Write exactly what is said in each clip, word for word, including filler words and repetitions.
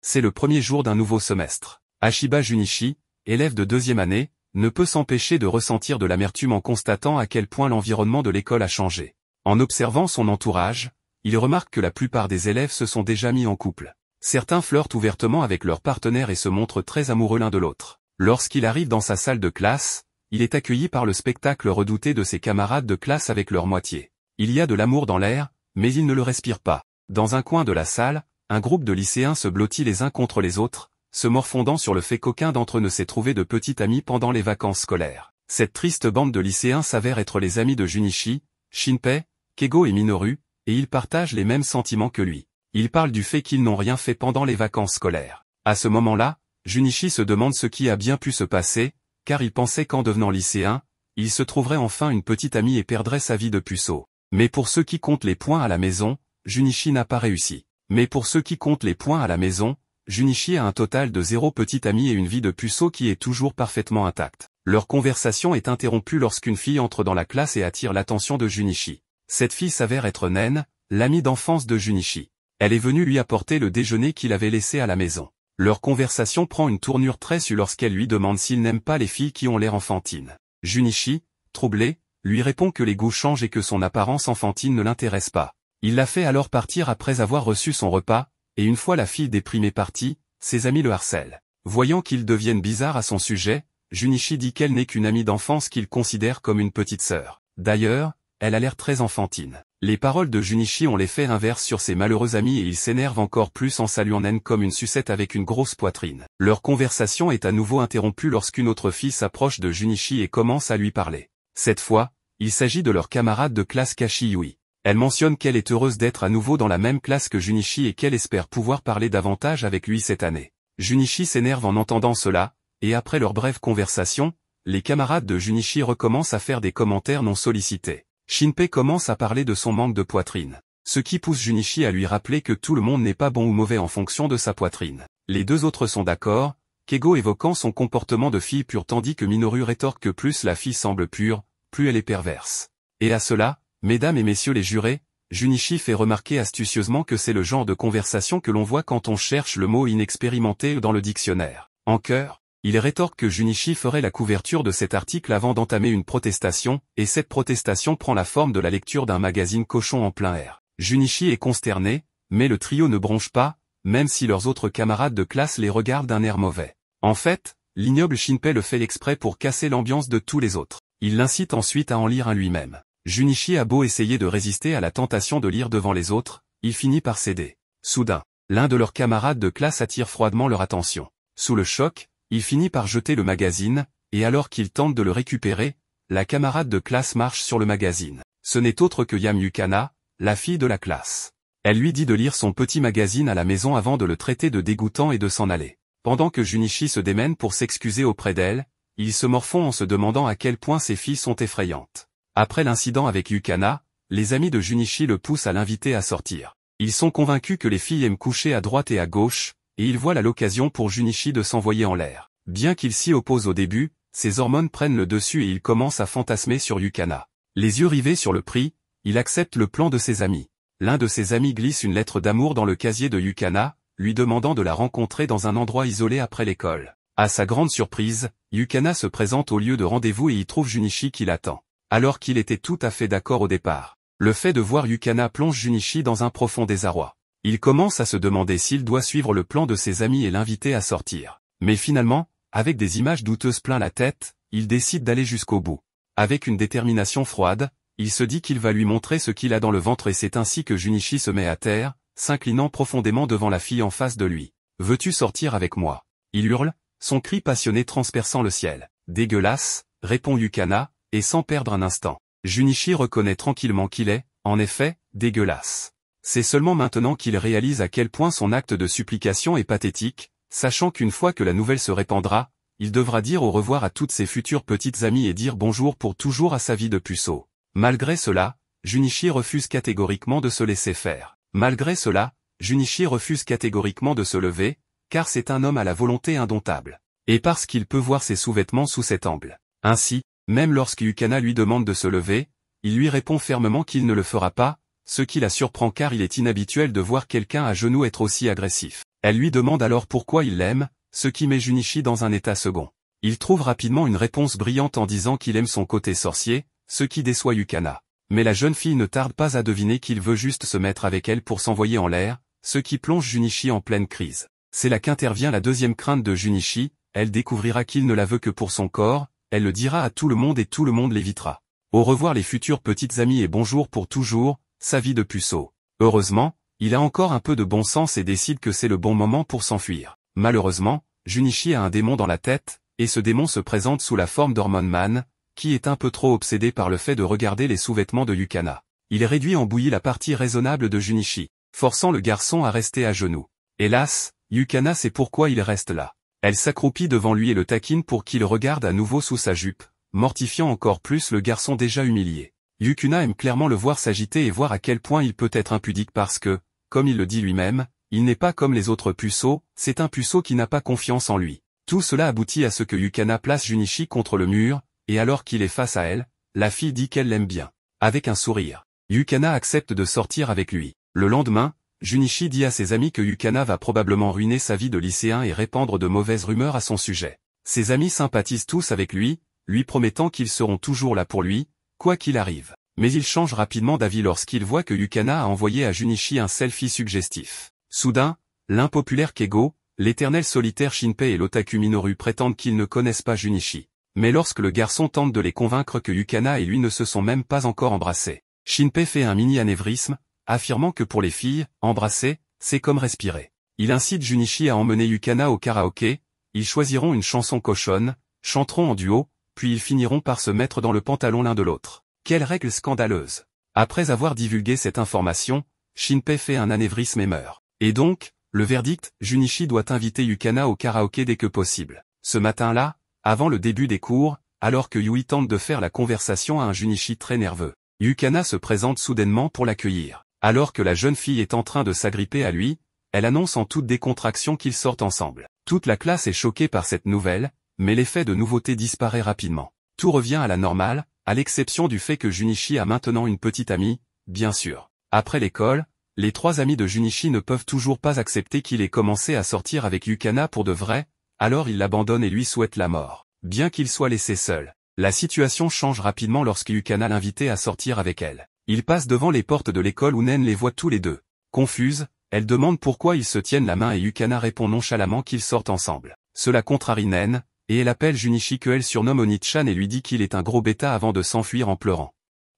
C'est le premier jour d'un nouveau semestre. Hashiba Junichi, élève de deuxième année, ne peut s'empêcher de ressentir de l'amertume en constatant à quel point l'environnement de l'école a changé. En observant son entourage, il remarque que la plupart des élèves se sont déjà mis en couple. Certains flirtent ouvertement avec leurs partenaires et se montrent très amoureux l'un de l'autre. Lorsqu'il arrive dans sa salle de classe, il est accueilli par le spectacle redouté de ses camarades de classe avec leur moitié. Il y a de l'amour dans l'air, mais il ne le respire pas. Dans un coin de la salle, un groupe de lycéens se blottit les uns contre les autres, se morfondant sur le fait qu'aucun d'entre eux ne s'est trouvé de petit ami pendant les vacances scolaires. Cette triste bande de lycéens s'avère être les amis de Junichi, Shinpei, Keigo et Minoru, et ils partagent les mêmes sentiments que lui. Ils parlent du fait qu'ils n'ont rien fait pendant les vacances scolaires. À ce moment-là, Junichi se demande ce qui a bien pu se passer, car il pensait qu'en devenant lycéen, il se trouverait enfin une petite amie et perdrait sa vie de puceau. Mais pour ceux qui comptent les points à la maison, Junichi n'a pas réussi. Mais pour ceux qui comptent les points à la maison, Junichi a un total de zéro petite amie et une vie de puceau qui est toujours parfaitement intacte. Leur conversation est interrompue lorsqu'une fille entre dans la classe et attire l'attention de Junichi. Cette fille s'avère être Nene, l'amie d'enfance de Junichi. Elle est venue lui apporter le déjeuner qu'il avait laissé à la maison. Leur conversation prend une tournure très sue lorsqu'elle lui demande s'il n'aime pas les filles qui ont l'air enfantines. Junichi, troublé, lui répond que les goûts changent et que son apparence enfantine ne l'intéresse pas. Il la fait alors partir après avoir reçu son repas, et une fois la fille déprimée partie, ses amis le harcèlent. Voyant qu'ils deviennent bizarres à son sujet, Junichi dit qu'elle n'est qu'une amie d'enfance qu'il considère comme une petite sœur. D'ailleurs, elle a l'air très enfantine. Les paroles de Junichi ont l'effet inverse sur ses malheureux amis et il s'énerve encore plus en saluant Nene comme une sucette avec une grosse poitrine. Leur conversation est à nouveau interrompue lorsqu'une autre fille s'approche de Junichi et commence à lui parler. Cette fois, il s'agit de leur camarade de classe Kashii Yui. Elle mentionne qu'elle est heureuse d'être à nouveau dans la même classe que Junichi et qu'elle espère pouvoir parler davantage avec lui cette année. Junichi s'énerve en entendant cela, et après leur brève conversation, les camarades de Junichi recommencent à faire des commentaires non sollicités. Shinpei commence à parler de son manque de poitrine, ce qui pousse Junichi à lui rappeler que tout le monde n'est pas bon ou mauvais en fonction de sa poitrine. Les deux autres sont d'accord, Keigo évoquant son comportement de fille pure tandis que Minoru rétorque que plus la fille semble pure, plus elle est perverse. Et à cela, mesdames et messieurs les jurés, Junichi fait remarquer astucieusement que c'est le genre de conversation que l'on voit quand on cherche le mot inexpérimenté dans le dictionnaire. En chœur, il rétorque que Junichi ferait la couverture de cet article avant d'entamer une protestation, et cette protestation prend la forme de la lecture d'un magazine cochon en plein air. Junichi est consterné, mais le trio ne bronche pas, même si leurs autres camarades de classe les regardent d'un air mauvais. En fait, l'ignoble Shinpei le fait exprès pour casser l'ambiance de tous les autres. Il l'incite ensuite à en lire un lui-même. Junichi a beau essayer de résister à la tentation de lire devant les autres, il finit par céder. Soudain, l'un de leurs camarades de classe attire froidement leur attention. Sous le choc, il finit par jeter le magazine, et alors qu'il tente de le récupérer, la camarade de classe marche sur le magazine. Ce n'est autre que Yam Yukana, la fille de la classe. Elle lui dit de lire son petit magazine à la maison avant de le traiter de dégoûtant et de s'en aller. Pendant que Junichi se démène pour s'excuser auprès d'elle, il se morfond en se demandant à quel point ces filles sont effrayantes. Après l'incident avec Yukana, les amis de Junichi le poussent à l'inviter à sortir. Ils sont convaincus que les filles aiment coucher à droite et à gauche, et ils voient là l'occasion pour Junichi de s'envoyer en l'air. Bien qu'il s'y oppose au début, ses hormones prennent le dessus et il commence à fantasmer sur Yukana. Les yeux rivés sur le prix, il accepte le plan de ses amis. L'un de ses amis glisse une lettre d'amour dans le casier de Yukana, lui demandant de la rencontrer dans un endroit isolé après l'école. À sa grande surprise, Yukana se présente au lieu de rendez-vous et y trouve Junichi qui l'attend. Alors qu'il était tout à fait d'accord au départ. Le fait de voir Yukana plonge Junichi dans un profond désarroi. Il commence à se demander s'il doit suivre le plan de ses amis et l'inviter à sortir. Mais finalement, avec des images douteuses plein la tête, il décide d'aller jusqu'au bout. Avec une détermination froide, il se dit qu'il va lui montrer ce qu'il a dans le ventre et c'est ainsi que Junichi se met à terre, s'inclinant profondément devant la fille en face de lui. « Veux-tu sortir avec moi ?» Il hurle, son cri passionné transperçant le ciel. « Dégueulasse !» répond Yukana. Et sans perdre un instant, Junichi reconnaît tranquillement qu'il est, en effet, dégueulasse. C'est seulement maintenant qu'il réalise à quel point son acte de supplication est pathétique, sachant qu'une fois que la nouvelle se répandra, il devra dire au revoir à toutes ses futures petites amies et dire bonjour pour toujours à sa vie de puceau. Malgré cela, Junichi refuse catégoriquement de se laisser faire. Malgré cela, Junichi refuse catégoriquement de se lever, car c'est un homme à la volonté indomptable. Et parce qu'il peut voir ses sous-vêtements sous cet angle. Ainsi, même lorsque Yukana lui demande de se lever, il lui répond fermement qu'il ne le fera pas, ce qui la surprend car il est inhabituel de voir quelqu'un à genoux être aussi agressif. Elle lui demande alors pourquoi il l'aime, ce qui met Junichi dans un état second. Il trouve rapidement une réponse brillante en disant qu'il aime son côté sorcier, ce qui déçoit Yukana. Mais la jeune fille ne tarde pas à deviner qu'il veut juste se mettre avec elle pour s'envoyer en l'air, ce qui plonge Junichi en pleine crise. C'est là qu'intervient la deuxième crainte de Junichi, elle découvrira qu'il ne la veut que pour son corps, elle le dira à tout le monde et tout le monde l'évitera. Au revoir les futures petites amies et bonjour pour toujours, sa vie de puceau. Heureusement, il a encore un peu de bon sens et décide que c'est le bon moment pour s'enfuir. Malheureusement, Junichi a un démon dans la tête, et ce démon se présente sous la forme d'Hormone Man, qui est un peu trop obsédé par le fait de regarder les sous-vêtements de Yukana. Il réduit en bouillie la partie raisonnable de Junichi, forçant le garçon à rester à genoux. Hélas, Yukana sait pourquoi il reste là. Elle s'accroupit devant lui et le taquine pour qu'il regarde à nouveau sous sa jupe, mortifiant encore plus le garçon déjà humilié. Yukana aime clairement le voir s'agiter et voir à quel point il peut être impudique parce que, comme il le dit lui-même, il n'est pas comme les autres puceaux, c'est un puceau qui n'a pas confiance en lui. Tout cela aboutit à ce que Yukana place Junichi contre le mur, et alors qu'il est face à elle, la fille dit qu'elle l'aime bien. Avec un sourire, Yukana accepte de sortir avec lui. Le lendemain, Junichi dit à ses amis que Yukana va probablement ruiner sa vie de lycéen et répandre de mauvaises rumeurs à son sujet. Ses amis sympathisent tous avec lui, lui promettant qu'ils seront toujours là pour lui, quoi qu'il arrive. Mais il change rapidement d'avis lorsqu'il voit que Yukana a envoyé à Junichi un selfie suggestif. Soudain, l'impopulaire Keigo, l'éternel solitaire Shinpei et l'otaku Minoru prétendent qu'ils ne connaissent pas Junichi. Mais lorsque le garçon tente de les convaincre que Yukana et lui ne se sont même pas encore embrassés, Shinpei fait un mini-anévrisme, affirmant que pour les filles, embrasser, c'est comme respirer. Il incite Junichi à emmener Yukana au karaoké, ils choisiront une chanson cochonne, chanteront en duo, puis ils finiront par se mettre dans le pantalon l'un de l'autre. Quelle règle scandaleuse! Après avoir divulgué cette information, Shinpei fait un anévrisme et meurt. Et donc, le verdict, Junichi doit inviter Yukana au karaoké dès que possible. Ce matin-là, avant le début des cours, alors que Yui tente de faire la conversation à un Junichi très nerveux, Yukana se présente soudainement pour l'accueillir. Alors que la jeune fille est en train de s'agripper à lui, elle annonce en toute décontraction qu'ils sortent ensemble. Toute la classe est choquée par cette nouvelle, mais l'effet de nouveauté disparaît rapidement. Tout revient à la normale, à l'exception du fait que Junichi a maintenant une petite amie, bien sûr. Après l'école, les trois amis de Junichi ne peuvent toujours pas accepter qu'il ait commencé à sortir avec Yukana pour de vrai, alors ils l'abandonnent et lui souhaitent la mort. Bien qu'il soit laissé seul, la situation change rapidement lorsque Yukana l'invite à sortir avec elle. Ils passent devant les portes de l'école où Nene les voit tous les deux. Confuse, elle demande pourquoi ils se tiennent la main et Yukana répond nonchalamment qu'ils sortent ensemble. Cela contrarie Nene, et elle appelle Junichi que elle surnomme Oni-chan et lui dit qu'il est un gros bêta avant de s'enfuir en pleurant.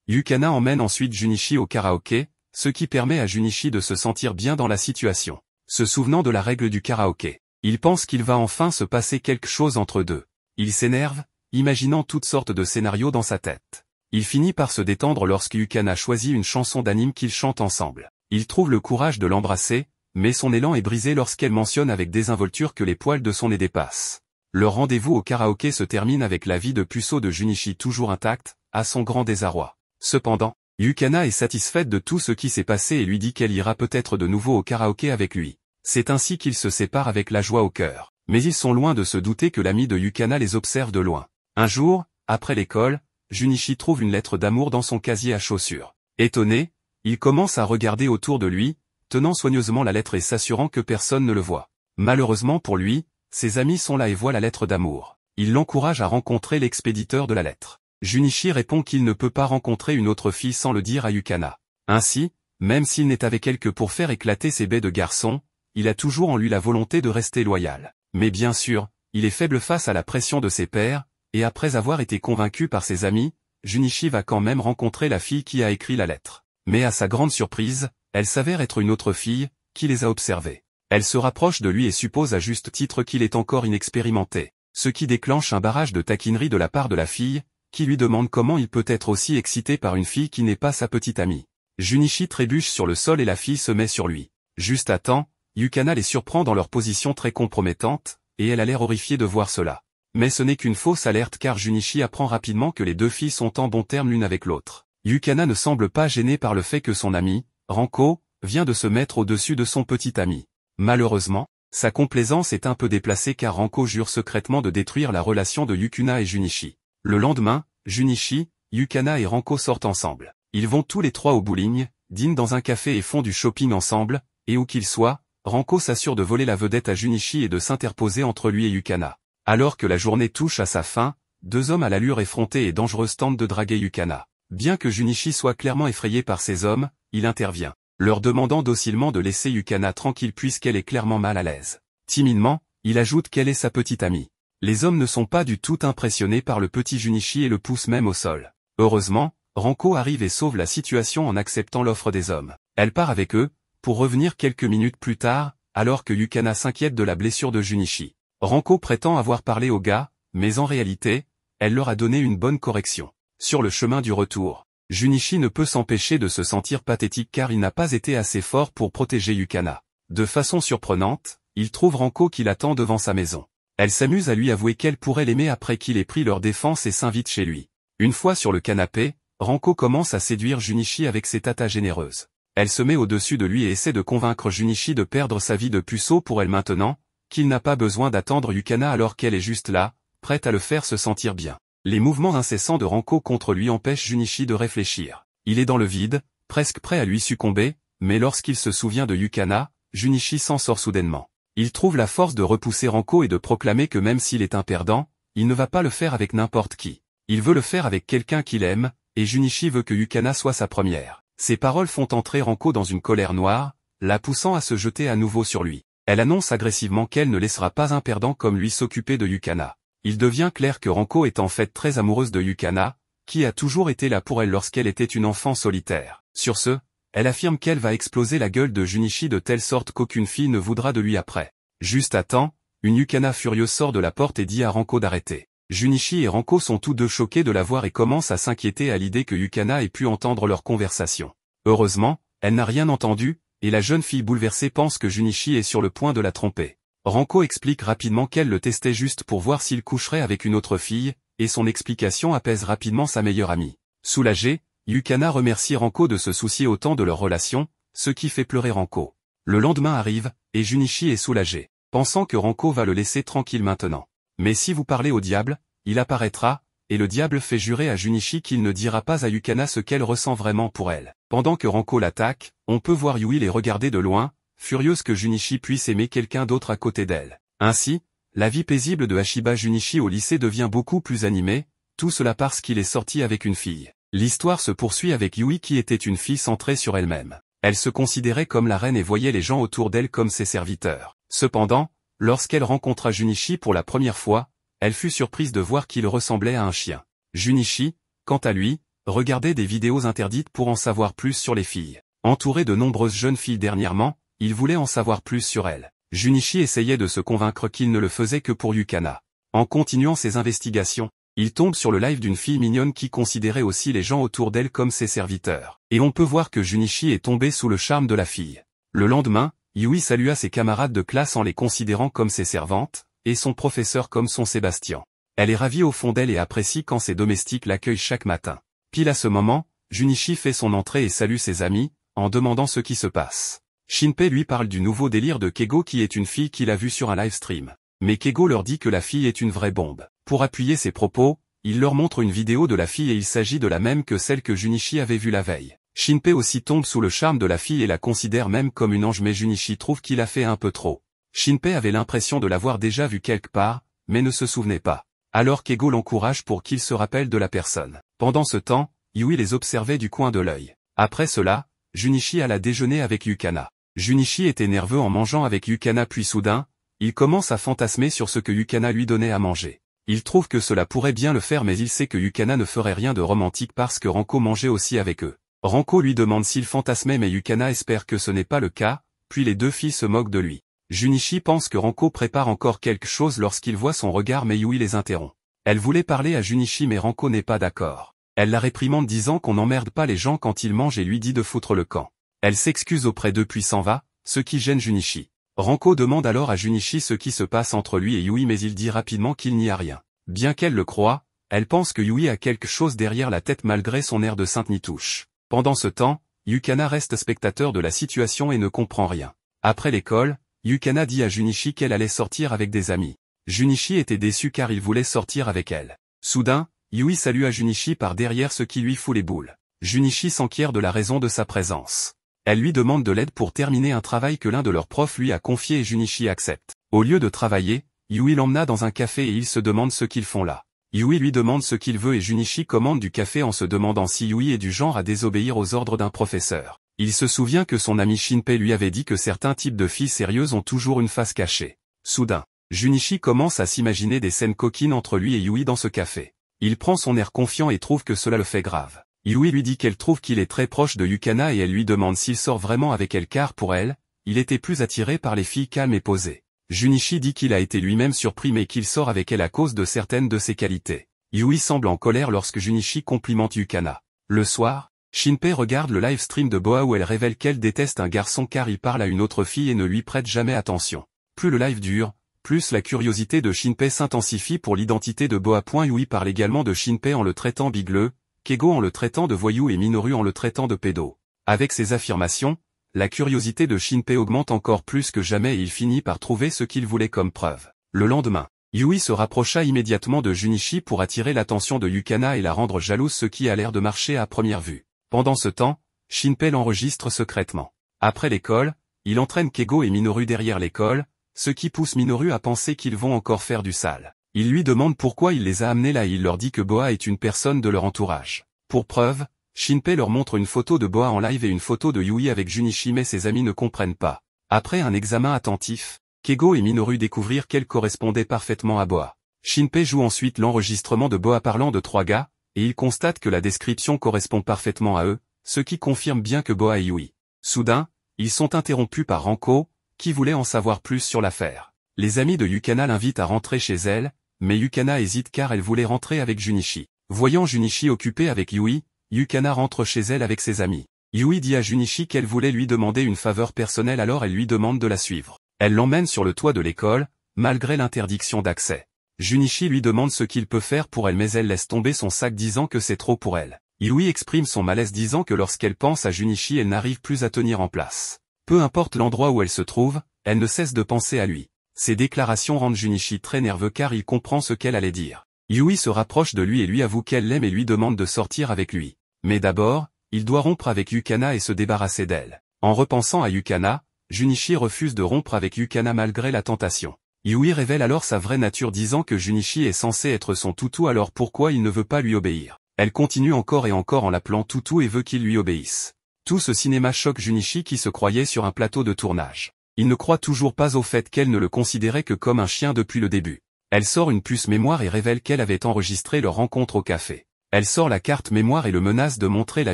Yukana emmène ensuite Junichi au karaoké, ce qui permet à Junichi de se sentir bien dans la situation. Se souvenant de la règle du karaoké, il pense qu'il va enfin se passer quelque chose entre deux. Il s'énerve, imaginant toutes sortes de scénarios dans sa tête. Il finit par se détendre lorsque Yukana choisit une chanson d'anime qu'ils chantent ensemble. Il trouve le courage de l'embrasser, mais son élan est brisé lorsqu'elle mentionne avec désinvolture que les poils de son nez dépassent. Leur rendez-vous au karaoké se termine avec la vie de puceau de Junichi toujours intacte, à son grand désarroi. Cependant, Yukana est satisfaite de tout ce qui s'est passé et lui dit qu'elle ira peut-être de nouveau au karaoké avec lui. C'est ainsi qu'ils se séparent avec la joie au cœur. Mais ils sont loin de se douter que l'ami de Yukana les observe de loin. Un jour, après l'école, Junichi trouve une lettre d'amour dans son casier à chaussures. Étonné, il commence à regarder autour de lui, tenant soigneusement la lettre et s'assurant que personne ne le voit. Malheureusement pour lui, ses amis sont là et voient la lettre d'amour. Il l'encourage à rencontrer l'expéditeur de la lettre. Junichi répond qu'il ne peut pas rencontrer une autre fille sans le dire à Yukana. Ainsi, même s'il n'est avec elle que pour faire éclater ses baies de garçon, il a toujours en lui la volonté de rester loyal. Mais bien sûr, il est faible face à la pression de ses pairs, et après avoir été convaincu par ses amis, Junichi va quand même rencontrer la fille qui a écrit la lettre. Mais à sa grande surprise, elle s'avère être une autre fille, qui les a observés. Elle se rapproche de lui et suppose à juste titre qu'il est encore inexpérimenté, ce qui déclenche un barrage de taquineries de la part de la fille, qui lui demande comment il peut être aussi excité par une fille qui n'est pas sa petite amie. Junichi trébuche sur le sol et la fille se met sur lui. Juste à temps, Yukana les surprend dans leur position très compromettante, et elle a l'air horrifiée de voir cela. Mais ce n'est qu'une fausse alerte car Junichi apprend rapidement que les deux filles sont en bon terme l'une avec l'autre. Yukana ne semble pas gênée par le fait que son ami, Ranko, vient de se mettre au-dessus de son petit ami. Malheureusement, sa complaisance est un peu déplacée car Ranko jure secrètement de détruire la relation de Yukana et Junichi. Le lendemain, Junichi, Yukana et Ranko sortent ensemble. Ils vont tous les trois au bowling, dînent dans un café et font du shopping ensemble, et où qu'ils soient, Ranko s'assure de voler la vedette à Junichi et de s'interposer entre lui et Yukana. Alors que la journée touche à sa fin, deux hommes à l'allure effrontée et dangereuse tentent de draguer Yukana. Bien que Junichi soit clairement effrayé par ces hommes, il intervient, leur demandant docilement de laisser Yukana tranquille puisqu'elle est clairement mal à l'aise. Timidement, il ajoute qu'elle est sa petite amie. Les hommes ne sont pas du tout impressionnés par le petit Junichi et le poussent même au sol. Heureusement, Ranko arrive et sauve la situation en acceptant l'offre des hommes. Elle part avec eux, pour revenir quelques minutes plus tard, alors que Yukana s'inquiète de la blessure de Junichi. Ranko prétend avoir parlé aux gars, mais en réalité, elle leur a donné une bonne correction. Sur le chemin du retour, Junichi ne peut s'empêcher de se sentir pathétique car il n'a pas été assez fort pour protéger Yukana. De façon surprenante, il trouve Ranko qui l'attend devant sa maison. Elle s'amuse à lui avouer qu'elle pourrait l'aimer après qu'il ait pris leur défense et s'invite chez lui. Une fois sur le canapé, Ranko commence à séduire Junichi avec ses tatas généreuses. Elle se met au-dessus de lui et essaie de convaincre Junichi de perdre sa vie de puceau pour elle maintenant, qu'il n'a pas besoin d'attendre Yukana alors qu'elle est juste là, prête à le faire se sentir bien. Les mouvements incessants de Ranko contre lui empêchent Junichi de réfléchir. Il est dans le vide, presque prêt à lui succomber, mais lorsqu'il se souvient de Yukana, Junichi s'en sort soudainement. Il trouve la force de repousser Ranko et de proclamer que même s'il est un perdant, il ne va pas le faire avec n'importe qui. Il veut le faire avec quelqu'un qu'il aime, et Junichi veut que Yukana soit sa première. Ces paroles font entrer Ranko dans une colère noire, la poussant à se jeter à nouveau sur lui. Elle annonce agressivement qu'elle ne laissera pas un perdant comme lui s'occuper de Yukana. Il devient clair que Ranko est en fait très amoureuse de Yukana, qui a toujours été là pour elle lorsqu'elle était une enfant solitaire. Sur ce, elle affirme qu'elle va exploser la gueule de Junichi de telle sorte qu'aucune fille ne voudra de lui après. Juste à temps, une Yukana furieuse sort de la porte et dit à Ranko d'arrêter. Junichi et Ranko sont tous deux choqués de la voir et commencent à s'inquiéter à l'idée que Yukana ait pu entendre leur conversation. Heureusement, elle n'a rien entendu, et la jeune fille bouleversée pense que Junichi est sur le point de la tromper. Ranko explique rapidement qu'elle le testait juste pour voir s'il coucherait avec une autre fille, et son explication apaise rapidement sa meilleure amie. Soulagée, Yukana remercie Ranko de se soucier autant de leur relation, ce qui fait pleurer Ranko. Le lendemain arrive, et Junichi est soulagé, pensant que Ranko va le laisser tranquille maintenant. Mais si vous parlez au diable, il apparaîtra, et le diable fait jurer à Junichi qu'il ne dira pas à Yukana ce qu'elle ressent vraiment pour elle. Pendant que Ranko l'attaque, on peut voir Yui les regarder de loin, furieuse que Junichi puisse aimer quelqu'un d'autre à côté d'elle. Ainsi, la vie paisible de Hashiba Junichi au lycée devient beaucoup plus animée, tout cela parce qu'il est sorti avec une fille. L'histoire se poursuit avec Yui qui était une fille centrée sur elle-même. Elle se considérait comme la reine et voyait les gens autour d'elle comme ses serviteurs. Cependant, lorsqu'elle rencontra Junichi pour la première fois, elle fut surprise de voir qu'il ressemblait à un chien. Junichi, quant à lui, regardait des vidéos interdites pour en savoir plus sur les filles. Entouré de nombreuses jeunes filles dernièrement, il voulait en savoir plus sur elles. Junichi essayait de se convaincre qu'il ne le faisait que pour Yukana. En continuant ses investigations, il tombe sur le live d'une fille mignonne qui considérait aussi les gens autour d'elle comme ses serviteurs. Et on peut voir que Junichi est tombé sous le charme de la fille. Le lendemain, Yui salua ses camarades de classe en les considérant comme ses servantes, et son professeur comme son Sébastien. Elle est ravie au fond d'elle et apprécie quand ses domestiques l'accueillent chaque matin. Pile à ce moment, Junichi fait son entrée et salue ses amis, en demandant ce qui se passe. Shinpei lui parle du nouveau délire de Keigo qui est une fille qu'il a vue sur un live stream. Mais Keigo leur dit que la fille est une vraie bombe. Pour appuyer ses propos, il leur montre une vidéo de la fille et il s'agit de la même que celle que Junichi avait vue la veille. Shinpei aussi tombe sous le charme de la fille et la considère même comme une ange mais Junichi trouve qu'il a fait un peu trop. Shinpei avait l'impression de l'avoir déjà vue quelque part, mais ne se souvenait pas. Alors Keigo l'encourage pour qu'il se rappelle de la personne. Pendant ce temps, Yui les observait du coin de l'œil. Après cela, Junichi alla déjeuner avec Yukana. Junichi était nerveux en mangeant avec Yukana puis soudain, il commence à fantasmer sur ce que Yukana lui donnait à manger. Il trouve que cela pourrait bien le faire mais il sait que Yukana ne ferait rien de romantique parce que Ranko mangeait aussi avec eux. Ranko lui demande s'il fantasmait mais Yukana espère que ce n'est pas le cas, puis les deux filles se moquent de lui. Junichi pense que Ranko prépare encore quelque chose lorsqu'il voit son regard mais Yui les interrompt. Elle voulait parler à Junichi mais Ranko n'est pas d'accord. Elle la réprimande disant qu'on n'emmerde pas les gens quand ils mangent et lui dit de foutre le camp. Elle s'excuse auprès d'eux puis s'en va, ce qui gêne Junichi. Ranko demande alors à Junichi ce qui se passe entre lui et Yui mais il dit rapidement qu'il n'y a rien. Bien qu'elle le croie, elle pense que Yui a quelque chose derrière la tête malgré son air de sainte nitouche. Pendant ce temps, Yukana reste spectateur de la situation et ne comprend rien. Après l'école, Yukana dit à Junichi qu'elle allait sortir avec des amis. Junichi était déçu car il voulait sortir avec elle. Soudain, Yui salua Junichi par derrière ce qui lui fout les boules. Junichi s'enquiert de la raison de sa présence. Elle lui demande de l'aide pour terminer un travail que l'un de leurs profs lui a confié et Junichi accepte. Au lieu de travailler, Yui l'emmena dans un café et ils se demandent ce qu'ils font là. Yui lui demande ce qu'il veut et Junichi commande du café en se demandant si Yui est du genre à désobéir aux ordres d'un professeur. Il se souvient que son ami Shinpei lui avait dit que certains types de filles sérieuses ont toujours une face cachée. Soudain, Junichi commence à s'imaginer des scènes coquines entre lui et Yui dans ce café. Il prend son air confiant et trouve que cela le fait grave. Yui lui dit qu'elle trouve qu'il est très proche de Yukana et elle lui demande s'il sort vraiment avec elle car pour elle, il était plus attiré par les filles calmes et posées. Junichi dit qu'il a été lui-même surpris mais qu'il sort avec elle à cause de certaines de ses qualités. Yui semble en colère lorsque Junichi complimente Yukana. Le soir, Shinpei regarde le live stream de Boa où elle révèle qu'elle déteste un garçon car il parle à une autre fille et ne lui prête jamais attention. Plus le live dure, plus la curiosité de Shinpei s'intensifie pour l'identité de Boa. Yui parle également de Shinpei en le traitant bigleux, Keigo en le traitant de voyou et Minoru en le traitant de pédo. Avec ces affirmations, la curiosité de Shinpei augmente encore plus que jamais et il finit par trouver ce qu'il voulait comme preuve. Le lendemain, Yui se rapprocha immédiatement de Junichi pour attirer l'attention de Yukana et la rendre jalouse, ce qui a l'air de marcher à première vue. Pendant ce temps, Shinpei l'enregistre secrètement. Après l'école, il entraîne Keigo et Minoru derrière l'école, ce qui pousse Minoru à penser qu'ils vont encore faire du sale. Il lui demande pourquoi il les a amenés là et il leur dit que Boa est une personne de leur entourage. Pour preuve, Shinpei leur montre une photo de Boa en live et une photo de Yui avec Junichi mais ses amis ne comprennent pas. Après un examen attentif, Keigo et Minoru découvrirent qu'elle correspondait parfaitement à Boa. Shinpei joue ensuite l'enregistrement de Boa parlant de trois gars, et il constate que la description correspond parfaitement à eux, ce qui confirme bien que Boa et Yui. Soudain, ils sont interrompus par Ranko, qui voulait en savoir plus sur l'affaire. Les amis de Yukana l'invitent à rentrer chez elle, mais Yukana hésite car elle voulait rentrer avec Junichi. Voyant Junichi occupé avec Yui, Yukana rentre chez elle avec ses amis. Yui dit à Junichi qu'elle voulait lui demander une faveur personnelle alors elle lui demande de la suivre. Elle l'emmène sur le toit de l'école, malgré l'interdiction d'accès. Junichi lui demande ce qu'il peut faire pour elle mais elle laisse tomber son sac disant que c'est trop pour elle. Yui exprime son malaise disant que lorsqu'elle pense à Junichi elle n'arrive plus à tenir en place. Peu importe l'endroit où elle se trouve, elle ne cesse de penser à lui. Ces déclarations rendent Junichi très nerveux car il comprend ce qu'elle allait dire. Yui se rapproche de lui et lui avoue qu'elle l'aime et lui demande de sortir avec lui. Mais d'abord, il doit rompre avec Yukana et se débarrasser d'elle. En repensant à Yukana, Junichi refuse de rompre avec Yukana malgré la tentation. Yui révèle alors sa vraie nature disant que Junichi est censé être son toutou alors pourquoi il ne veut pas lui obéir. Elle continue encore et encore en l'appelant toutou et veut qu'il lui obéisse. Tout ce cinéma choque Junichi qui se croyait sur un plateau de tournage. Il ne croit toujours pas au fait qu'elle ne le considérait que comme un chien depuis le début. Elle sort une puce mémoire et révèle qu'elle avait enregistré leur rencontre au café. Elle sort la carte mémoire et le menace de montrer la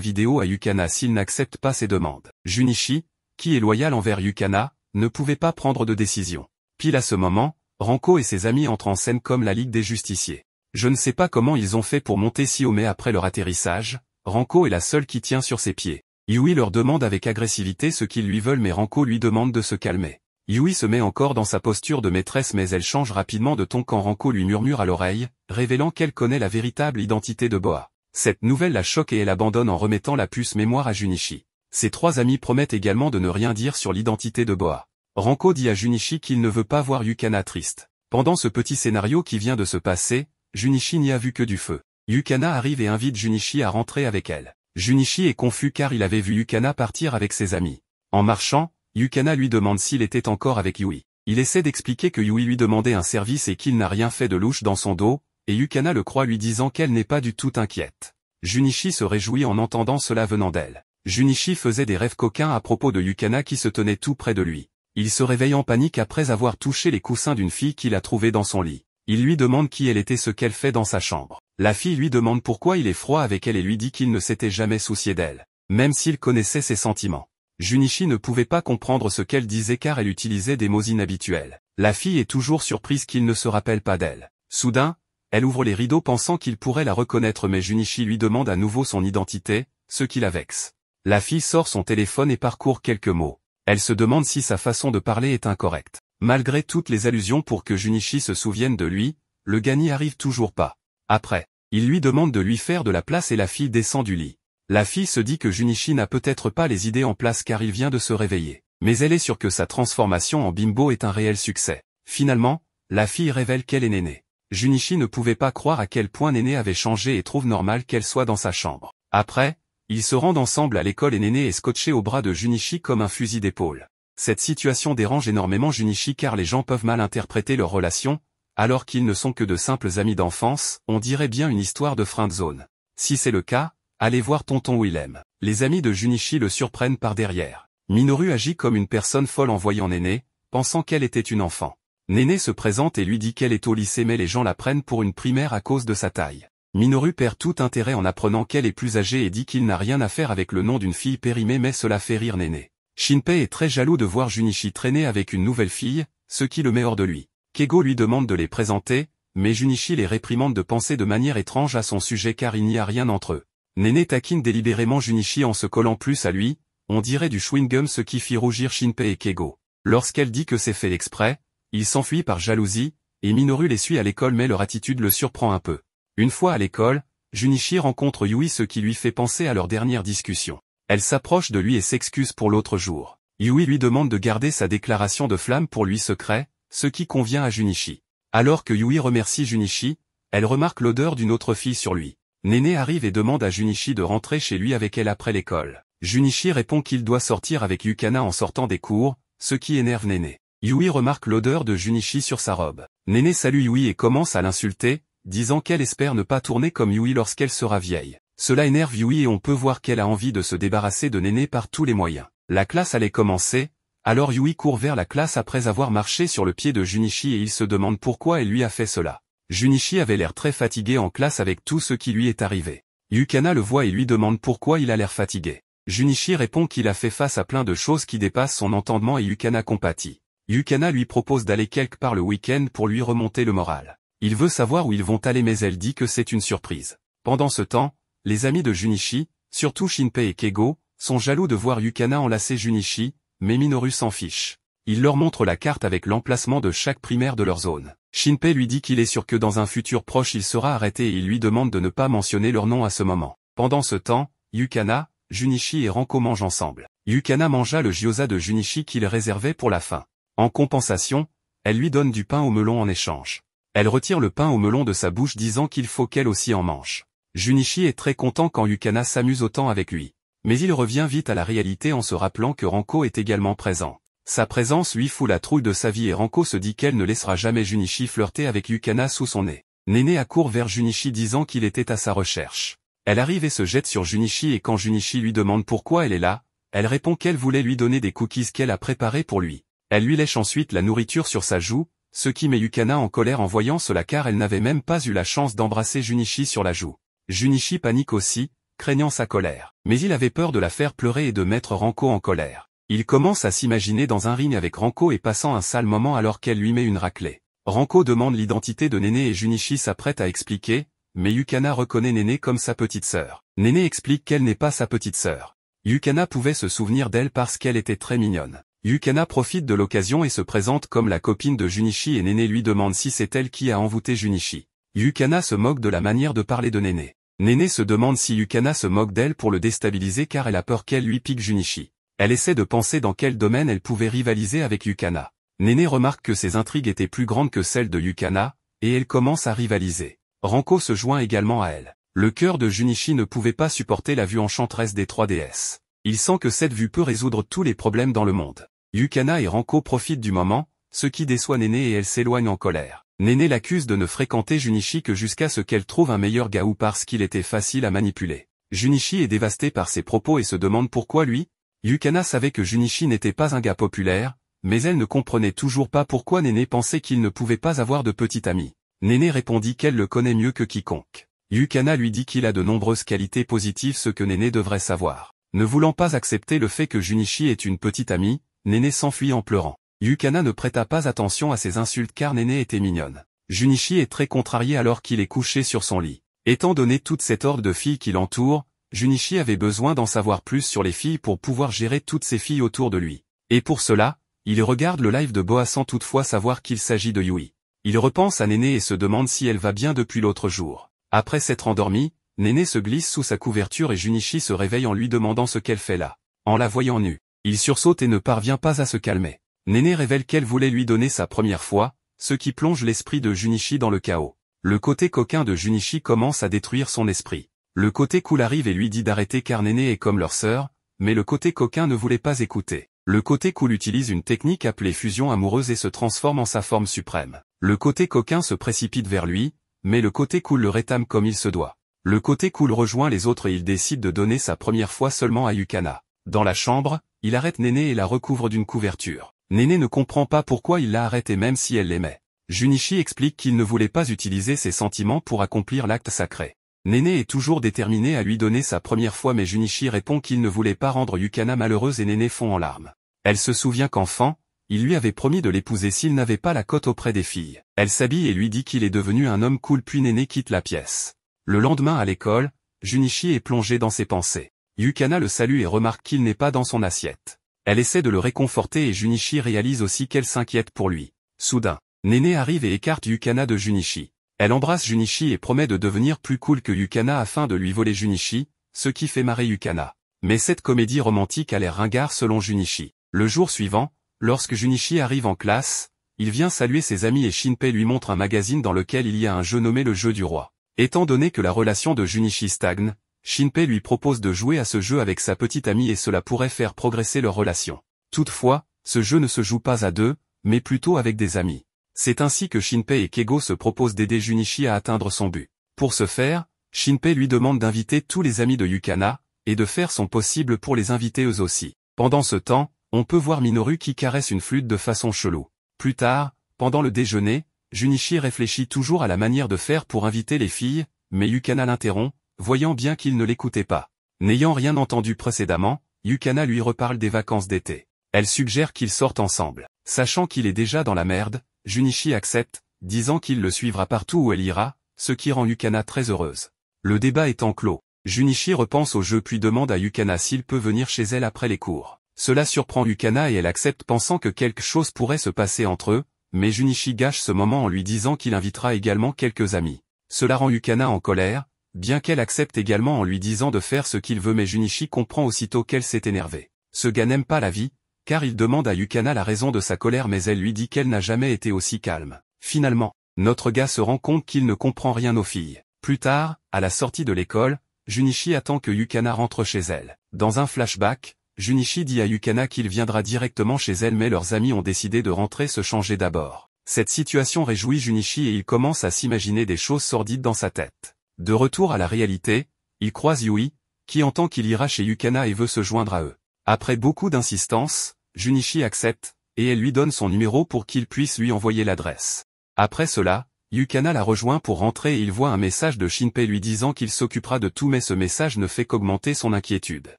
vidéo à Yukana s'il n'accepte pas ses demandes. Junichi, qui est loyal envers Yukana, ne pouvait pas prendre de décision. Pile à ce moment, Ranko et ses amis entrent en scène comme la Ligue des Justiciers. Je ne sais pas comment ils ont fait pour monter si haut mais après leur atterrissage, Ranko est la seule qui tient sur ses pieds. Yui leur demande avec agressivité ce qu'ils lui veulent mais Ranko lui demande de se calmer. Yui se met encore dans sa posture de maîtresse mais elle change rapidement de ton quand Ranko lui murmure à l'oreille, révélant qu'elle connaît la véritable identité de Boa. Cette nouvelle la choque et elle abandonne en remettant la puce mémoire à Junichi. Ses trois amis promettent également de ne rien dire sur l'identité de Boa. Ranko dit à Junichi qu'il ne veut pas voir Yukana triste. Pendant ce petit scénario qui vient de se passer, Junichi n'y a vu que du feu. Yukana arrive et invite Junichi à rentrer avec elle. Junichi est confus car il avait vu Yukana partir avec ses amis. En marchant, Yukana lui demande s'il était encore avec Yui. Il essaie d'expliquer que Yui lui demandait un service et qu'il n'a rien fait de louche dans son dos, et Yukana le croit lui disant qu'elle n'est pas du tout inquiète. Junichi se réjouit en entendant cela venant d'elle. Junichi faisait des rêves coquins à propos de Yukana qui se tenait tout près de lui. Il se réveille en panique après avoir touché les coussins d'une fille qu'il a trouvée dans son lit. Il lui demande qui elle était, ce qu'elle fait dans sa chambre. La fille lui demande pourquoi il est froid avec elle et lui dit qu'il ne s'était jamais soucié d'elle, même s'il connaissait ses sentiments. Junichi ne pouvait pas comprendre ce qu'elle disait car elle utilisait des mots inhabituels. La fille est toujours surprise qu'il ne se rappelle pas d'elle. Soudain, elle ouvre les rideaux pensant qu'il pourrait la reconnaître mais Junichi lui demande à nouveau son identité, ce qui la vexe. La fille sort son téléphone et parcourt quelques mots. Elle se demande si sa façon de parler est incorrecte. Malgré toutes les allusions pour que Junichi se souvienne de lui, le gars n'y arrive toujours pas. Après, il lui demande de lui faire de la place et la fille descend du lit. La fille se dit que Junichi n'a peut-être pas les idées en place car il vient de se réveiller. Mais elle est sûre que sa transformation en bimbo est un réel succès. Finalement, la fille révèle qu'elle est Nene. Junichi ne pouvait pas croire à quel point Nene avait changé et trouve normal qu'elle soit dans sa chambre. Après, Ils se rendent ensemble à l'école et Nene est scotché au bras de Junichi comme un fusil d'épaule. Cette situation dérange énormément Junichi car les gens peuvent mal interpréter leur relation, alors qu'ils ne sont que de simples amis d'enfance, on dirait bien une histoire de friend zone. Si c'est le cas, allez voir tonton Willem. Les amis de Junichi le surprennent par derrière. Minoru agit comme une personne folle en voyant Nene, pensant qu'elle était une enfant. Nene se présente et lui dit qu'elle est au lycée mais les gens la prennent pour une primaire à cause de sa taille. Minoru perd tout intérêt en apprenant qu'elle est plus âgée et dit qu'il n'a rien à faire avec le nom d'une fille périmée mais cela fait rire Nene. Shinpei est très jaloux de voir Junichi traîner avec une nouvelle fille, ce qui le met hors de lui. Keigo lui demande de les présenter, mais Junichi les réprimande de penser de manière étrange à son sujet car il n'y a rien entre eux. Nene taquine délibérément Junichi en se collant plus à lui, on dirait du chewing-gum ce qui fit rougir Shinpei et Keigo. Lorsqu'elle dit que c'est fait exprès, il s'enfuit par jalousie, et Minoru les suit à l'école mais leur attitude le surprend un peu. Une fois à l'école, Junichi rencontre Yui ce qui lui fait penser à leur dernière discussion. Elle s'approche de lui et s'excuse pour l'autre jour. Yui lui demande de garder sa déclaration de flamme pour lui secret, ce qui convient à Junichi. Alors que Yui remercie Junichi, elle remarque l'odeur d'une autre fille sur lui. Nene arrive et demande à Junichi de rentrer chez lui avec elle après l'école. Junichi répond qu'il doit sortir avec Yukana en sortant des cours, ce qui énerve Nene. Yui remarque l'odeur de Junichi sur sa robe. Nene salue Yui et commence à l'insulter, disant qu'elle espère ne pas tourner comme Yui lorsqu'elle sera vieille. Cela énerve Yui et on peut voir qu'elle a envie de se débarrasser de Nene par tous les moyens. La classe allait commencer, alors Yui court vers la classe après avoir marché sur le pied de Junichi et il se demande pourquoi elle lui a fait cela. Junichi avait l'air très fatigué en classe avec tout ce qui lui est arrivé. Yukana le voit et lui demande pourquoi il a l'air fatigué. Junichi répond qu'il a fait face à plein de choses qui dépassent son entendement et Yukana compatit. Yukana lui propose d'aller quelque part le week-end pour lui remonter le moral. Il veut savoir où ils vont aller mais elle dit que c'est une surprise. Pendant ce temps, les amis de Junichi, surtout Shinpei et Keigo, sont jaloux de voir Yukana enlacer Junichi, mais Minoru s'en fiche. Il leur montre la carte avec l'emplacement de chaque primaire de leur zone. Shinpei lui dit qu'il est sûr que dans un futur proche il sera arrêté et il lui demande de ne pas mentionner leur nom à ce moment. Pendant ce temps, Yukana, Junichi et Ranko mangent ensemble. Yukana mangea le gyoza de Junichi qu'il réservait pour la fin. En compensation, elle lui donne du pain au melon en échange. Elle retire le pain au melon de sa bouche disant qu'il faut qu'elle aussi en mange. Junichi est très content quand Yukana s'amuse autant avec lui. Mais il revient vite à la réalité en se rappelant que Ranko est également présent. Sa présence lui fout la trouille de sa vie et Ranko se dit qu'elle ne laissera jamais Junichi flirter avec Yukana sous son nez. Nene accourt vers Junichi disant qu'il était à sa recherche. Elle arrive et se jette sur Junichi et quand Junichi lui demande pourquoi elle est là, elle répond qu'elle voulait lui donner des cookies qu'elle a préparés pour lui. Elle lui lèche ensuite la nourriture sur sa joue, ce qui met Yukana en colère en voyant cela car elle n'avait même pas eu la chance d'embrasser Junichi sur la joue. Junichi panique aussi, craignant sa colère. Mais il avait peur de la faire pleurer et de mettre Ranko en colère. Il commence à s'imaginer dans un ring avec Ranko et passant un sale moment alors qu'elle lui met une raclée. Ranko demande l'identité de Nene et Junichi s'apprête à expliquer, mais Yukana reconnaît Nene comme sa petite sœur. Nene explique qu'elle n'est pas sa petite sœur. Yukana pouvait se souvenir d'elle parce qu'elle était très mignonne. Yukana profite de l'occasion et se présente comme la copine de Junichi et Nene lui demande si c'est elle qui a envoûté Junichi. Yukana se moque de la manière de parler de Nene. Nene se demande si Yukana se moque d'elle pour le déstabiliser car elle a peur qu'elle lui pique Junichi. Elle essaie de penser dans quel domaine elle pouvait rivaliser avec Yukana. Nene remarque que ses intrigues étaient plus grandes que celles de Yukana, et elle commence à rivaliser. Ranko se joint également à elle. Le cœur de Junichi ne pouvait pas supporter la vue enchanteresse des trois déesses. Il sent que cette vue peut résoudre tous les problèmes dans le monde. Yukana et Ranko profitent du moment, ce qui déçoit Nene et elle s'éloigne en colère. Nene l'accuse de ne fréquenter Junichi que jusqu'à ce qu'elle trouve un meilleur gaou parce qu'il était facile à manipuler. Junichi est dévasté par ses propos et se demande pourquoi lui. Yukana savait que Junichi n'était pas un gars populaire, mais elle ne comprenait toujours pas pourquoi Nene pensait qu'il ne pouvait pas avoir de petit ami. Nene répondit qu'elle le connaît mieux que quiconque. Yukana lui dit qu'il a de nombreuses qualités positives ce que Nene devrait savoir. Ne voulant pas accepter le fait que Junichi est une petite amie, Nene s'enfuit en pleurant. Yukana ne prêta pas attention à ses insultes car Nene était mignonne. Junichi est très contrarié alors qu'il est couché sur son lit. Étant donné toute cette horde de filles qui l'entourent, Junichi avait besoin d'en savoir plus sur les filles pour pouvoir gérer toutes ces filles autour de lui. Et pour cela, il regarde le live de Boa sans toutefois savoir qu'il s'agit de Yui. Il repense à Nene et se demande si elle va bien depuis l'autre jour. Après s'être endormie, Nene se glisse sous sa couverture et Junichi se réveille en lui demandant ce qu'elle fait là. En la voyant nue, il sursaute et ne parvient pas à se calmer. Nene révèle qu'elle voulait lui donner sa première fois, ce qui plonge l'esprit de Junichi dans le chaos. Le côté coquin de Junichi commence à détruire son esprit. Le côté cool arrive et lui dit d'arrêter car Nene est comme leur sœur, mais le côté coquin ne voulait pas écouter. Le côté cool utilise une technique appelée fusion amoureuse et se transforme en sa forme suprême. Le côté coquin se précipite vers lui, mais le côté cool le rétame comme il se doit. Le côté cool rejoint les autres et il décide de donner sa première fois seulement à Yukana. Dans la chambre, il arrête Nene et la recouvre d'une couverture. Nene ne comprend pas pourquoi il l'a arrêtée même si elle l'aimait. Junichi explique qu'il ne voulait pas utiliser ses sentiments pour accomplir l'acte sacré. Nene est toujours déterminé à lui donner sa première fois mais Junichi répond qu'il ne voulait pas rendre Yukana malheureuse et Nene fond en larmes. Elle se souvient qu'enfant, il lui avait promis de l'épouser s'il n'avait pas la cote auprès des filles. Elle s'habille et lui dit qu'il est devenu un homme cool puis Nene quitte la pièce. Le lendemain à l'école, Junichi est plongé dans ses pensées. Yukana le salue et remarque qu'il n'est pas dans son assiette. Elle essaie de le réconforter et Junichi réalise aussi qu'elle s'inquiète pour lui. Soudain, Nene arrive et écarte Yukana de Junichi. Elle embrasse Junichi et promet de devenir plus cool que Yukana afin de lui voler Junichi, ce qui fait marrer Yukana. Mais cette comédie romantique a l'air ringard selon Junichi. Le jour suivant, lorsque Junichi arrive en classe, il vient saluer ses amis et Shinpei lui montre un magazine dans lequel il y a un jeu nommé le jeu du roi. Étant donné que la relation de Junichi stagne, Shinpei lui propose de jouer à ce jeu avec sa petite amie et cela pourrait faire progresser leur relation. Toutefois, ce jeu ne se joue pas à deux, mais plutôt avec des amis. C'est ainsi que Shinpei et Keigo se proposent d'aider Junichi à atteindre son but. Pour ce faire, Shinpei lui demande d'inviter tous les amis de Yukana, et de faire son possible pour les inviter eux aussi. Pendant ce temps, on peut voir Minoru qui caresse une flûte de façon chelou. Plus tard, pendant le déjeuner, Junichi réfléchit toujours à la manière de faire pour inviter les filles, mais Yukana l'interrompt, voyant bien qu'il ne l'écoutait pas. N'ayant rien entendu précédemment, Yukana lui reparle des vacances d'été. Elle suggère qu'ils sortent ensemble. Sachant qu'il est déjà dans la merde, Junichi accepte, disant qu'il le suivra partout où elle ira, ce qui rend Yukana très heureuse. Le débat étant clos, Junichi repense au jeu puis demande à Yukana s'il peut venir chez elle après les cours. Cela surprend Yukana et elle accepte pensant que quelque chose pourrait se passer entre eux, mais Junichi gâche ce moment en lui disant qu'il invitera également quelques amis. Cela rend Yukana en colère, bien qu'elle accepte également en lui disant de faire ce qu'il veut mais Junichi comprend aussitôt qu'elle s'est énervée. Ce gars n'aime pas la vie, car il demande à Yukana la raison de sa colère mais elle lui dit qu'elle n'a jamais été aussi calme. Finalement, notre gars se rend compte qu'il ne comprend rien aux filles. Plus tard, à la sortie de l'école, Junichi attend que Yukana rentre chez elle. Dans un flashback, Junichi dit à Yukana qu'il viendra directement chez elle mais leurs amis ont décidé de rentrer se changer d'abord. Cette situation réjouit Junichi et il commence à s'imaginer des choses sordides dans sa tête. De retour à la réalité, il croise Yui, qui entend qu'il ira chez Yukana et veut se joindre à eux. Après beaucoup d'insistance, Junichi accepte, et elle lui donne son numéro pour qu'il puisse lui envoyer l'adresse. Après cela, Yukana la rejoint pour rentrer et il voit un message de Shinpei lui disant qu'il s'occupera de tout mais ce message ne fait qu'augmenter son inquiétude.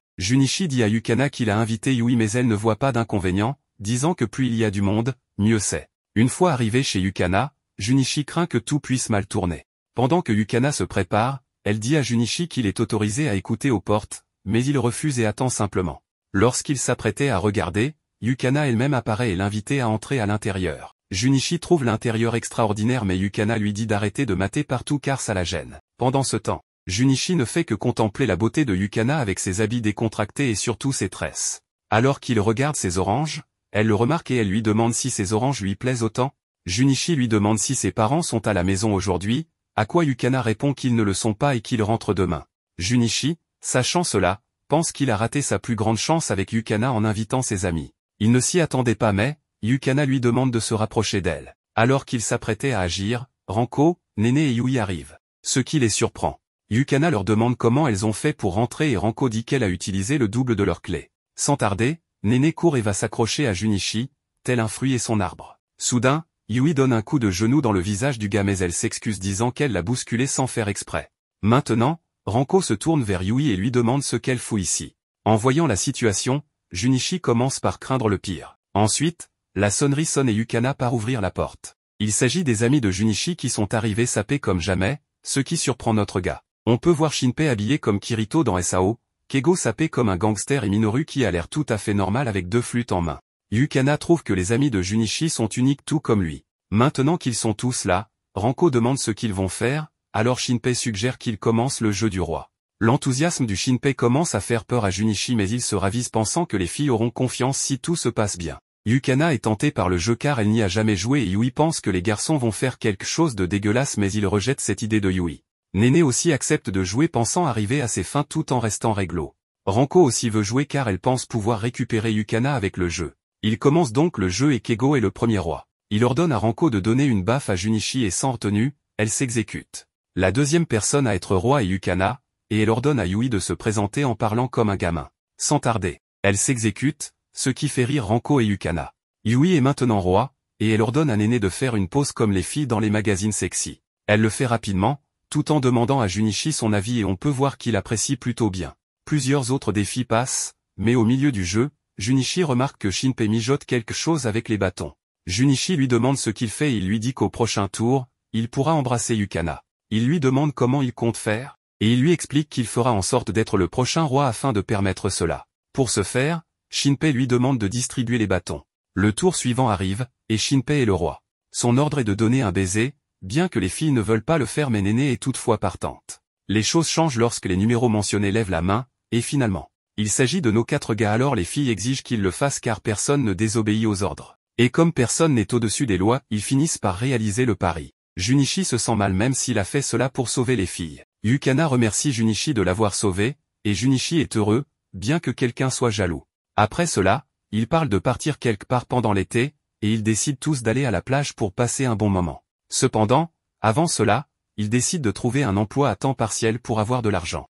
Junichi dit à Yukana qu'il a invité Yui mais elle ne voit pas d'inconvénient, disant que plus il y a du monde, mieux c'est. Une fois arrivé chez Yukana, Junichi craint que tout puisse mal tourner. Pendant que Yukana se prépare, elle dit à Junichi qu'il est autorisé à écouter aux portes, mais il refuse et attend simplement. Lorsqu'il s'apprêtait à regarder, Yukana elle-même apparaît et l'invite à entrer à l'intérieur. Junichi trouve l'intérieur extraordinaire mais Yukana lui dit d'arrêter de mater partout car ça la gêne. Pendant ce temps, Junichi ne fait que contempler la beauté de Yukana avec ses habits décontractés et surtout ses tresses. Alors qu'il regarde ses oranges, elle le remarque et elle lui demande si ses oranges lui plaisent autant. Junichi lui demande si ses parents sont à la maison aujourd'hui, à quoi Yukana répond qu'ils ne le sont pas et qu'ils rentrent demain. Junichi, sachant cela, pense qu'il a raté sa plus grande chance avec Yukana en invitant ses amis. Il ne s'y attendait pas mais, Yukana lui demande de se rapprocher d'elle. Alors qu'il s'apprêtait à agir, Ranko, Nene et Yui arrivent. Ce qui les surprend. Yukana leur demande comment elles ont fait pour rentrer et Ranko dit qu'elle a utilisé le double de leur clé. Sans tarder, Nene court et va s'accrocher à Junichi, tel un fruit et son arbre. Soudain, Yui donne un coup de genou dans le visage du gars mais elle s'excuse disant qu'elle l'a bousculé sans faire exprès. Maintenant, Ranko se tourne vers Yui et lui demande ce qu'elle fout ici. En voyant la situation, Junichi commence par craindre le pire. Ensuite, la sonnerie sonne et Yukana part ouvrir la porte. Il s'agit des amis de Junichi qui sont arrivés sapés comme jamais, ce qui surprend notre gars. On peut voir Shinpei habillé comme Kirito dans S A O, Keigo sapé comme un gangster et Minoru qui a l'air tout à fait normal avec deux flûtes en main. Yukana trouve que les amis de Junichi sont uniques tout comme lui. Maintenant qu'ils sont tous là, Ranko demande ce qu'ils vont faire, alors Shinpei suggère qu'ils commencent le jeu du roi. L'enthousiasme du Shinpei commence à faire peur à Junichi mais il se ravise pensant que les filles auront confiance si tout se passe bien. Yukana est tentée par le jeu car elle n'y a jamais joué et Yui pense que les garçons vont faire quelque chose de dégueulasse mais il rejette cette idée de Yui. Nene aussi accepte de jouer pensant arriver à ses fins tout en restant réglo. Ranko aussi veut jouer car elle pense pouvoir récupérer Yukana avec le jeu. Il commence donc le jeu et Keigo est le premier roi. Il ordonne à Ranko de donner une baffe à Junichi et sans retenue, elle s'exécute. La deuxième personne à être roi est Yukana, et elle ordonne à Yui de se présenter en parlant comme un gamin. Sans tarder, elle s'exécute, ce qui fait rire Ranko et Yukana. Yui est maintenant roi, et elle ordonne à Nene de faire une pause comme les filles dans les magazines sexy. Elle le fait rapidement, tout en demandant à Junichi son avis et on peut voir qu'il apprécie plutôt bien. Plusieurs autres défis passent, mais au milieu du jeu, Junichi remarque que Shinpei mijote quelque chose avec les bâtons. Junichi lui demande ce qu'il fait et il lui dit qu'au prochain tour, il pourra embrasser Yukana. Il lui demande comment il compte faire, et il lui explique qu'il fera en sorte d'être le prochain roi afin de permettre cela. Pour ce faire, Shinpei lui demande de distribuer les bâtons. Le tour suivant arrive, et Shinpei est le roi. Son ordre est de donner un baiser, bien que les filles ne veulent pas le faire mais Nene est toutefois partante. Les choses changent lorsque les numéros mentionnés lèvent la main, et finalement, il s'agit de nos quatre gars alors les filles exigent qu'ils le fassent car personne ne désobéit aux ordres. Et comme personne n'est au-dessus des lois, ils finissent par réaliser le pari. Junichi se sent mal même s'il a fait cela pour sauver les filles. Yukana remercie Junichi de l'avoir sauvé, et Junichi est heureux, bien que quelqu'un soit jaloux. Après cela, ils parlent de partir quelque part pendant l'été, et ils décident tous d'aller à la plage pour passer un bon moment. Cependant, avant cela, ils décident de trouver un emploi à temps partiel pour avoir de l'argent.